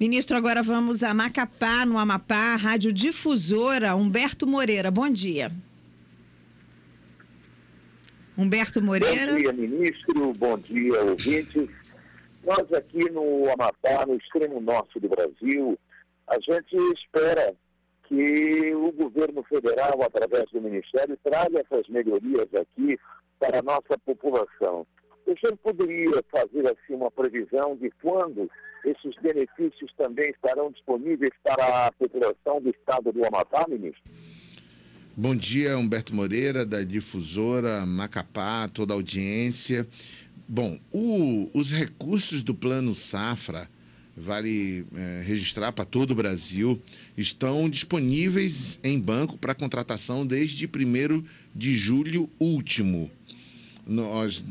Ministro, agora vamos a Macapá, no Amapá, Rádio Difusora, Humberto Moreira. Bom dia. Humberto Moreira. Bom dia, ministro. Bom dia, ouvintes. Nós aqui no Amapá, no extremo norte do Brasil, a gente espera que o governo federal, através do Ministério, traga essas melhorias aqui para a nossa população. O senhor poderia fazer assim uma previsão de quando esses benefícios também estarão disponíveis para a população do estado do Amapá, ministro? Bom dia, Humberto Moreira, da Difusora, Macapá, toda a audiência. Bom, os recursos do Plano Safra, vale registrar para todo o Brasil, estão disponíveis em banco para contratação desde 1º de julho último. Nós,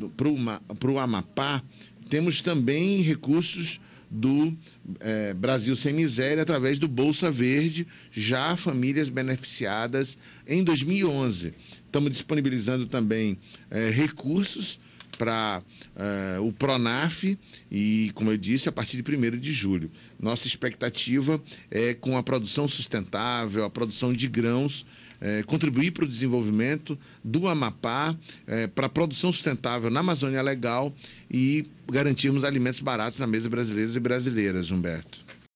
para o Amapá, temos também recursos do Brasil Sem Miséria, através do Bolsa Verde, já famílias beneficiadas em 2011. Estamos disponibilizando também recursos para o PRONAF e, como eu disse, a partir de 1º de julho. Nossa expectativa é, com a produção sustentável, a produção de grãos, contribuir para o desenvolvimento do Amapá, para a produção sustentável na Amazônia Legal e garantirmos alimentos baratos na mesa brasileiros e brasileiras, Humberto.